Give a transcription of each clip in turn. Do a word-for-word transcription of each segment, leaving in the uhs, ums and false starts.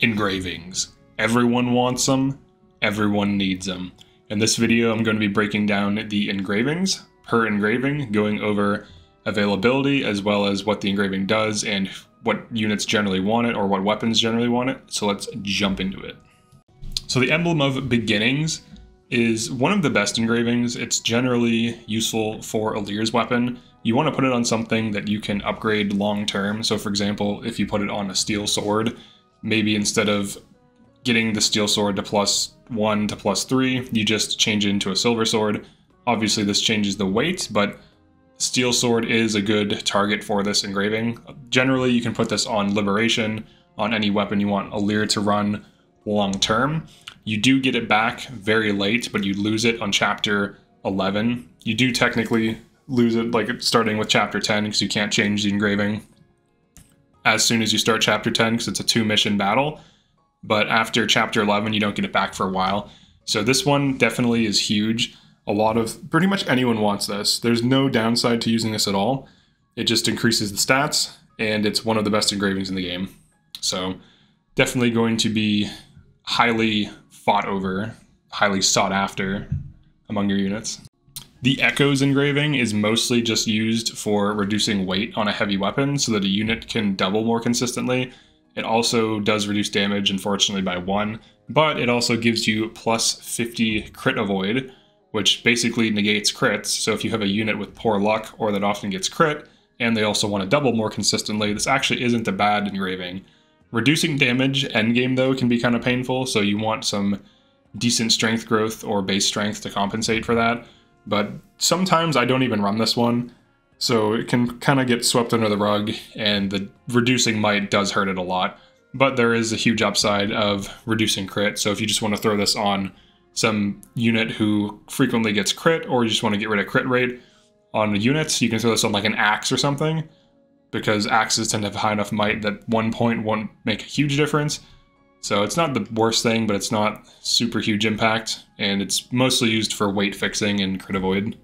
Engravings. Everyone wants them, everyone needs them. In this video, I'm going to be breaking down the engravings per engraving, going over availability as well as what the engraving does and what units generally want it or what weapons generally want it. So let's jump into it. So the Emblem of Beginnings is one of the best engravings. It's generally useful for Alir's weapon. You want to put it on something that you can upgrade long term. So for example, if you put it on a steel sword, maybe instead of getting the steel sword to plus one to plus three, you just change it into a silver sword. Obviously this changes the weight, but steel sword is a good target for this engraving. Generally, you can put this on Liberation, on any weapon you want Alir to run long term. You do get it back very late, but you lose it on chapter eleven. You do technically lose it like starting with chapter ten because you can't change the engraving as soon as you start chapter ten because it's a two mission battle. But after chapter eleven, you don't get it back for a while. So this one definitely is huge. A lot of, pretty much anyone wants this. There's no downside to using this at all. It just increases the stats, and it's one of the best engravings in the game. So definitely going to be highly fought over, highly sought after among your units. The Echoes engraving is mostly just used for reducing weight on a heavy weapon so that a unit can double more consistently. It also does reduce damage, unfortunately, by one, but it also gives you plus fifty crit avoid, which basically negates crits. So if you have a unit with poor luck or that often gets crit, and they also want to double more consistently, this actually isn't a bad engraving. Reducing damage endgame, though, can be kind of painful, so you want some decent strength growth or base strength to compensate for that. But sometimes I don't even run this one, so it can kind of get swept under the rug, and the reducing might does hurt it a lot. But there is a huge upside of reducing crit, so if you just want to throw this on some unit who frequently gets crit, or you just want to get rid of crit rate on the units, you can throw this on like an axe or something, because axes tend to have high enough might that one point won't make a huge difference. So it's not the worst thing, but it's not super huge impact, and it's mostly used for weight fixing and crit avoid.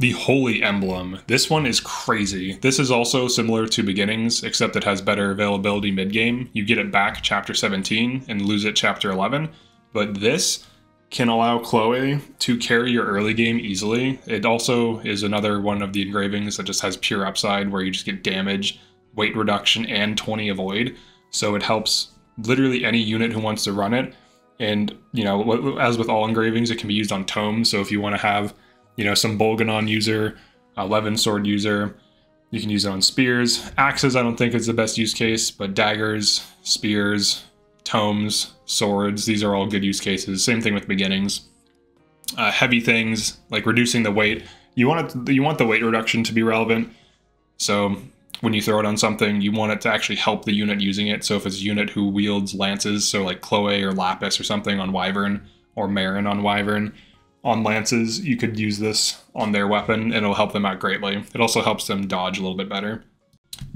The Holy Emblem. This one is crazy. This is also similar to Beginnings, except it has better availability mid-game. You get it back chapter seventeen and lose it chapter eleven, but this can allow Chloe to carry your early game easily. It also is another one of the engravings that just has pure upside where you just get damage, weight reduction, and twenty avoid. So it helps literally any unit who wants to run it. And, you know, as with all engravings, it can be used on tomes. So if you want to have, you know, some Bolganon user, eleven sword user, you can use it on spears. Axes, I don't think is the best use case, but daggers, spears, tomes, swords, these are all good use cases. Same thing with Beginnings. Uh, heavy things, like reducing the weight. You want, it, you want the weight reduction to be relevant. So when you throw it on something, you want it to actually help the unit using it. So if it's a unit who wields lances, so like Chloe or Lapis or something on Wyvern, or Marin on Wyvern, on lances, you could use this on their weapon and it'll help them out greatly. It also helps them dodge a little bit better.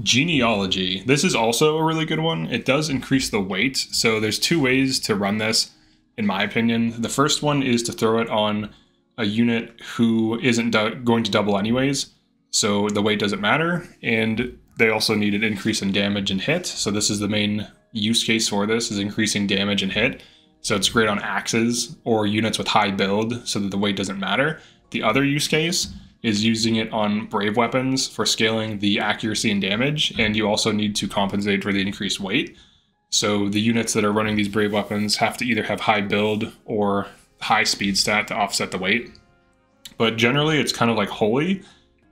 Genealogy. This is also a really good one. It does increase the weight. So there's two ways to run this, in my opinion. The first one is to throw it on a unit who isn't going to double anyways, so the weight doesn't matter, and they also need an increase in damage and hit. So this is the main use case for this, is increasing damage and hit. So it's great on axes or units with high build so that the weight doesn't matter. The other use case is using it on brave weapons for scaling the accuracy and damage, and you also need to compensate for the increased weight. So the units that are running these brave weapons have to either have high build or high speed stat to offset the weight. But generally it's kind of like Holy,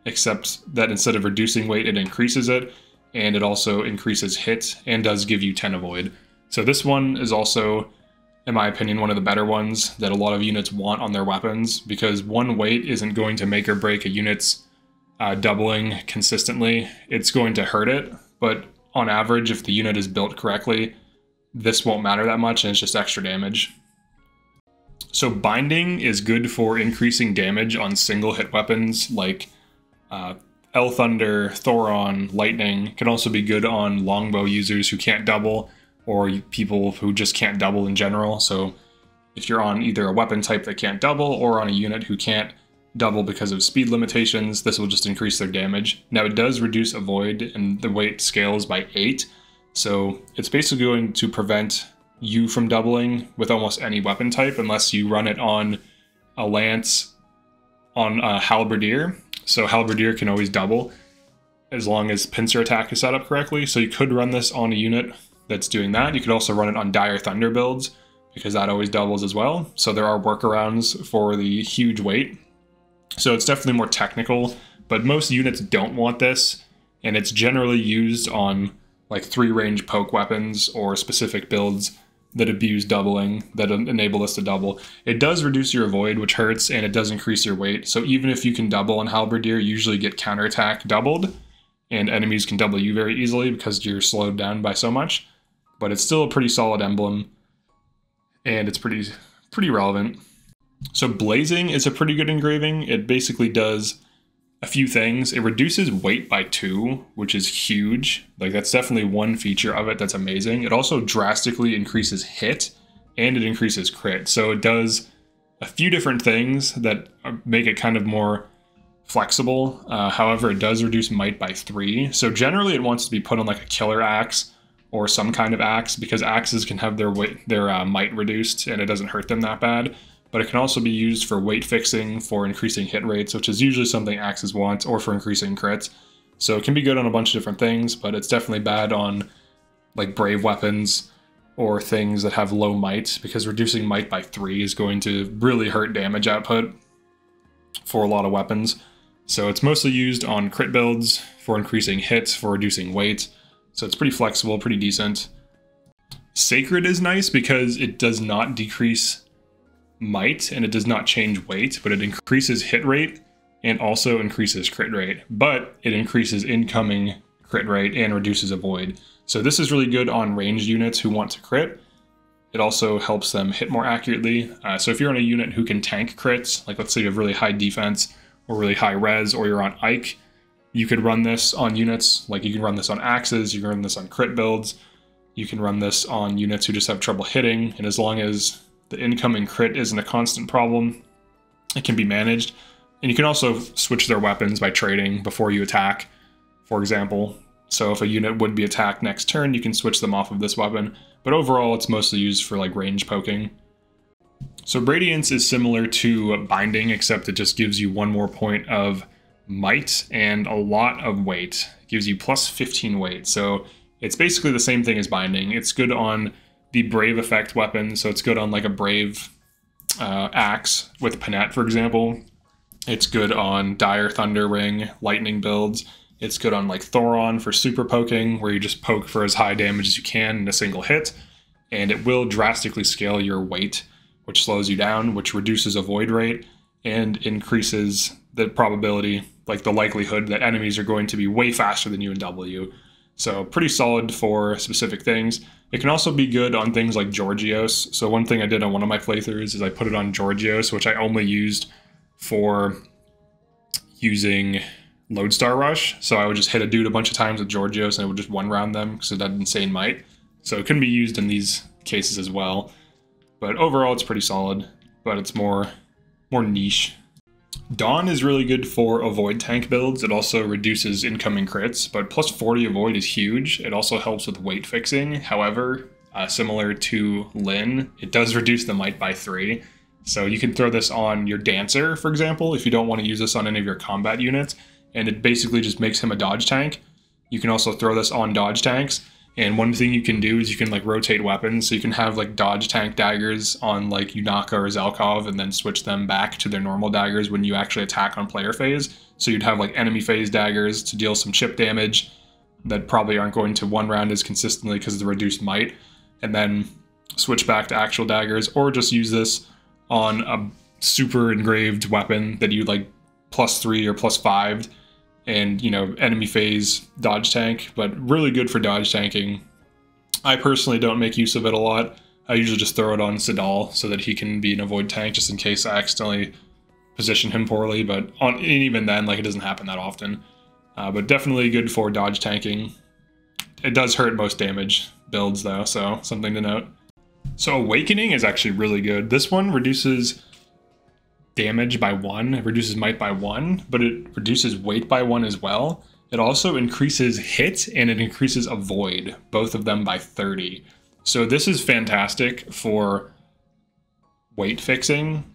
except that instead of reducing weight, it increases it, and it also increases hit and does give you ten avoid. So this one is also, in my opinion, one of the better ones that a lot of units want on their weapons, because one weight isn't going to make or break a unit's uh, doubling consistently. It's going to hurt it, but on average, if the unit is built correctly, this won't matter that much, and it's just extra damage. So Binding is good for increasing damage on single hit weapons like uh, El Thunder, Thoron, Lightning. It can also be good on longbow users who can't double, or people who just can't double in general. So if you're on either a weapon type that can't double or on a unit who can't double because of speed limitations, this will just increase their damage. Now it does reduce avoid, and the weight scales by eight. So it's basically going to prevent you from doubling with almost any weapon type unless you run it on a lance, on a halberdier. So halberdier can always double as long as pincer attack is set up correctly. So you could run this on a unit that's doing that. You could also run it on dire thunder builds because that always doubles as well. So there are workarounds for the huge weight. So it's definitely more technical, but most units don't want this, and it's generally used on like three range poke weapons or specific builds that abuse doubling, that enable us to double. It does reduce your avoid, which hurts, and it does increase your weight. So even if you can double on halberdier, you usually get counterattack doubled, and enemies can double you very easily because you're slowed down by so much. But it's still a pretty solid emblem, and it's pretty pretty relevant. So blazing is a pretty good engraving. It basically does a few things. It reduces weight by two, which is huge. Like, that's definitely one feature of it that's amazing. It also drastically increases hit, and it increases crit. So it does a few different things that make it kind of more flexible. Uh, however, it does reduce might by three. So generally it wants to be put on like a killer axe or some kind of axe, because axes can have their weight, their uh, might reduced, and it doesn't hurt them that bad. But it can also be used for weight fixing, for increasing hit rates, which is usually something axes want, or for increasing crits. So it can be good on a bunch of different things, but it's definitely bad on like brave weapons or things that have low might, because reducing might by three is going to really hurt damage output for a lot of weapons. So it's mostly used on crit builds, for increasing hits, for reducing weight. So it's pretty flexible, pretty decent. Sacred is nice because it does not decrease might, and it does not change weight, but it increases hit rate and also increases crit rate, but it increases incoming crit rate and reduces avoid. So this is really good on ranged units who want to crit. It also helps them hit more accurately. Uh, so if you're on a unit who can tank crits, like let's say you have really high defense or really high res, or you're on Ike, you could run this on units, like you can run this on axes, you can run this on crit builds, you can run this on units who just have trouble hitting, and as long as the incoming crit isn't a constant problem, it can be managed. And you can also switch their weapons by trading before you attack, for example. So if a unit would be attacked next turn, you can switch them off of this weapon. But overall, it's mostly used for like range poking. So Radiance is similar to Binding, except it just gives you one more point of might and a lot of weight. It gives you plus fifteen weight. So it's basically the same thing as Binding. It's good on the brave effect weapon, so it's good on like a brave uh, axe with Panette, for example. It's good on dire thunder ring lightning builds. It's good on like Thoron for super poking, where you just poke for as high damage as you can in a single hit, and it will drastically scale your weight, which slows you down, which reduces avoid rate and increases the probability, like the likelihood that enemies are going to be way faster than you and double you. So pretty solid for specific things. It can also be good on things like Gorgios. So one thing I did on one of my playthroughs is I put it on Gorgios, which I only used for using Lodestar Rush. So I would just hit a dude a bunch of times with Gorgios, and it would just one-round them because it had insane might. So it can be used in these cases as well. But overall, it's pretty solid, but it's more, more niche. Dawn is really good for avoid tank builds. It also reduces incoming crits, but plus forty avoid is huge. It also helps with weight fixing. However, uh, similar to Lin, it does reduce the might by three. So you can throw this on your Dancer, for example, if you don't want to use this on any of your combat units, and it basically just makes him a dodge tank. You can also throw this on dodge tanks. And one thing you can do is you can like rotate weapons. So you can have like dodge tank daggers on like Unaka or Zalkov, and then switch them back to their normal daggers when you actually attack on player phase. So you'd have like enemy phase daggers to deal some chip damage that probably aren't going to one round as consistently because of the reduced might, and then switch back to actual daggers, or just use this on a super engraved weapon that you like plus three or plus five. And, you know, enemy phase dodge tank, but really good for dodge tanking. I personally don't make use of it a lot. I usually just throw it on Sidal so that he can be an avoid tank, just in case I accidentally position him poorly, but on, and even then, like, it doesn't happen that often. Uh, but definitely good for dodge tanking. It does hurt most damage builds, though, so something to note. So Awakening is actually really good. This one reduces damage by one, it reduces might by one, but it reduces weight by one as well. It It also increases hit and it increases avoid, both of them by thirty. So this is fantastic for weight fixing.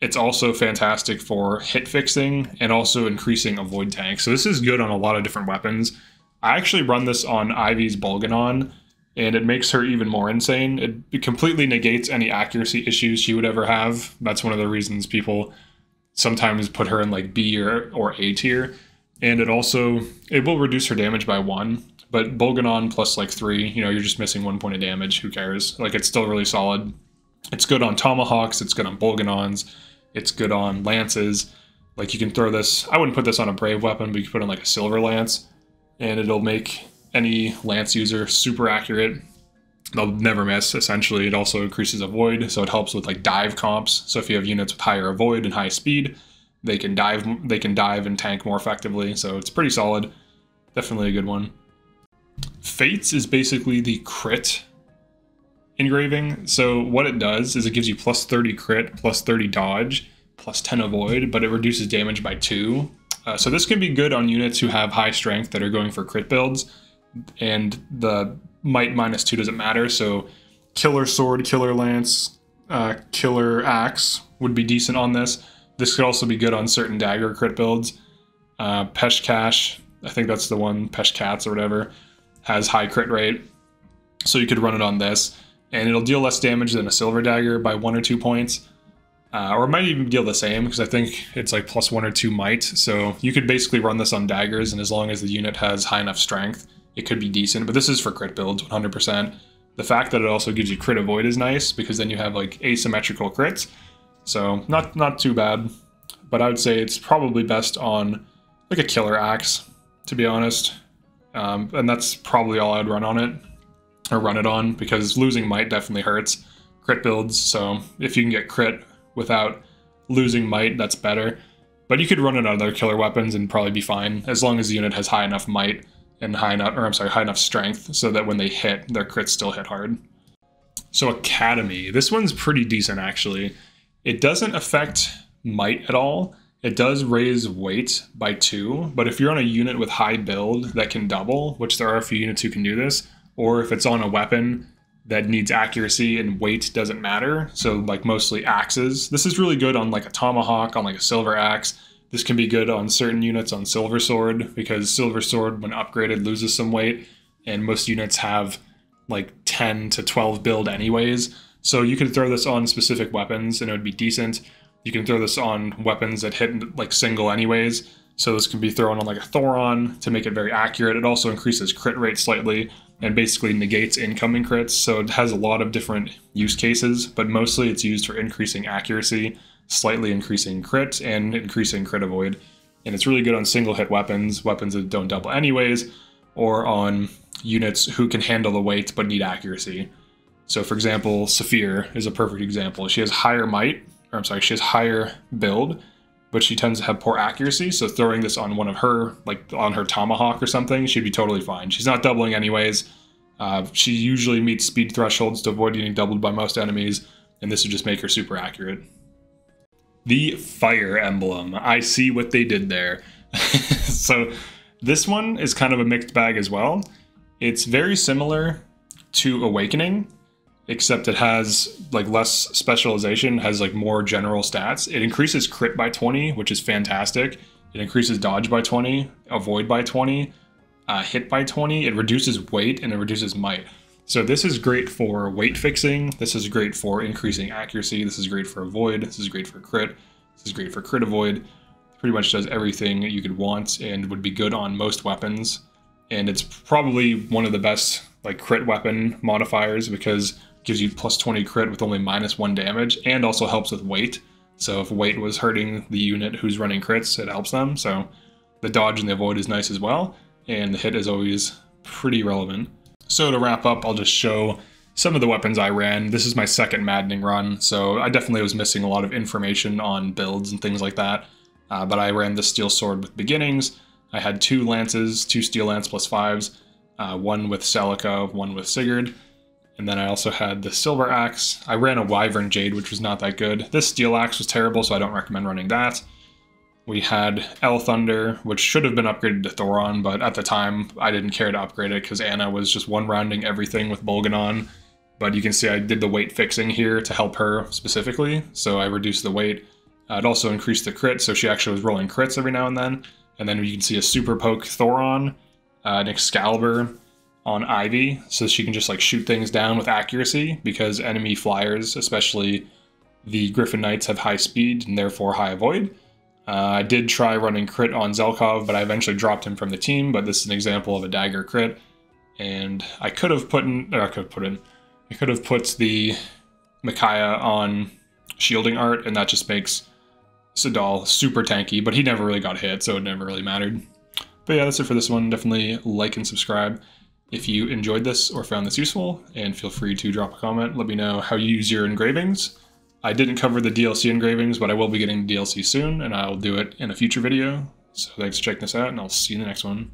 It's also fantastic for hit fixing and also increasing avoid tank. So this is good on a lot of different weapons. I actually run this on Ivy's Bulganon, and it makes her even more insane. It, it completely negates any accuracy issues she would ever have. That's one of the reasons people sometimes put her in like B or, or A tier. And it also, it will reduce her damage by one, but Bulganon plus like three, you know, you're just missing one point of damage. Who cares? Like, it's still really solid. It's good on Tomahawks. It's good on Bulganons. It's good on Lances. Like, you can throw this, I wouldn't put this on a Brave weapon, but you can put on like a Silver Lance, and it'll make any Lance user super accurate. They'll never miss, essentially. It also increases avoid, so it helps with like dive comps. So if you have units with higher avoid and high speed, they can dive they can dive and tank more effectively. So it's pretty solid. Definitely a good one. Fates is basically the crit engraving. So what it does is it gives you plus thirty crit, plus thirty dodge, plus ten avoid, but it reduces damage by two. Uh, so this can be good on units who have high strength that are going for crit builds, and the might minus two doesn't matter. So Killer Sword, Killer Lance, uh, Killer Axe would be decent on this. This could also be good on certain dagger crit builds. Uh, Peshkash, I think that's the one, Peshkats or whatever, has high crit rate. So you could run it on this, and it'll deal less damage than a silver dagger by one or two points. Uh, or it might even deal the same, because I think it's like plus one or two might. So you could basically run this on daggers, and as long as the unit has high enough strength, it could be decent. But this is for crit builds, one hundred percent. The fact that it also gives you crit avoid is nice, because then you have like asymmetrical crits. So not, not too bad, but I would say it's probably best on like a Killer Axe, to be honest. Um, and that's probably all I'd run on it, or run it on, because losing might definitely hurts crit builds. So if you can get crit without losing might, that's better. But you could run it on other killer weapons and probably be fine, as long as the unit has high enough might and high enough, or I'm sorry, high enough strength, so that when they hit, their crits still hit hard. So Academy, this one's pretty decent actually. It doesn't affect might at all. It does raise weight by two, but if you're on a unit with high build that can double, which there are a few units who can do this, or if it's on a weapon that needs accuracy and weight doesn't matter, so like mostly axes. This is really good on like a tomahawk, on like a silver axe. This can be good on certain units on Silver Sword, because Silver Sword, when upgraded, loses some weight, and most units have like ten to twelve build anyways. So you can throw this on specific weapons and it would be decent. You can throw this on weapons that hit like single anyways. So this can be thrown on like a Thoron to make it very accurate. It also increases crit rate slightly and basically negates incoming crits. So it has a lot of different use cases, but mostly it's used for increasing accuracy, slightly increasing crit, and increasing crit avoid. And it's really good on single hit weapons, weapons that don't double anyways, or on units who can handle the weight but need accuracy. So for example, Saphir is a perfect example. She has higher might, or I'm sorry, she has higher build, but she tends to have poor accuracy. So throwing this on one of her, like on her tomahawk or something, she'd be totally fine. She's not doubling anyways. Uh, she usually meets speed thresholds to avoid getting doubled by most enemies, and this would just make her super accurate. The Fire Emblem. I see what they did there. So this one is kind of a mixed bag as well. It's very similar to Awakening, except it has like less specialization, has like more general stats. It increases crit by twenty, which is fantastic. It increases dodge by twenty, avoid by twenty, uh, hit by twenty. It reduces weight and it reduces might. So this is great for weight fixing. This is great for increasing accuracy. This is great for avoid. This is great for crit. This is great for crit avoid. Pretty much does everything you could want and would be good on most weapons. And it's probably one of the best like crit weapon modifiers, because gives you plus twenty crit with only minus one damage, and also helps with weight. So if weight was hurting the unit who's running crits, it helps them. So the dodge and the avoid is nice as well, and the hit is always pretty relevant. So to wrap up, I'll just show some of the weapons I ran. This is my second Maddening run, so I definitely was missing a lot of information on builds and things like that. Uh, but I ran the Steel Sword with Beginnings. I had two Lances, two Steel Lance plus fives, uh, one with Celica, one with Sigurd. And then I also had the Silver Axe. I ran a Wyvern Jade, which was not that good. This Steel Axe was terrible, so I don't recommend running that. We had El Thunder, which should have been upgraded to Thoron, but at the time I didn't care to upgrade it because Anna was just one-rounding everything with Bolganon. But you can see I did the weight fixing here to help her specifically, so I reduced the weight. Uh, it also increased the crit, so she actually was rolling crits every now and then. And then you can see a Super Poke Thoron, uh, an Excalibur on Ivy, so she can just like shoot things down with accuracy, because enemy flyers, especially the Griffin Knights, have high speed and therefore high avoid. Uh, I did try running crit on Zelkov, but I eventually dropped him from the team, but this is an example of a dagger crit. And I could have put in, or I could have put in, I could have put the Micaiah on shielding art, and that just makes Sidal super tanky, but he never really got hit, so it never really mattered. But yeah, that's it for this one. Definitely like and subscribe if you enjoyed this or found this useful, and feel free to drop a comment. Let me know how you use your engravings. I didn't cover the D L C engravings, but I will be getting D L C soon, and I'll do it in a future video. So thanks for checking this out, and I'll see you in the next one.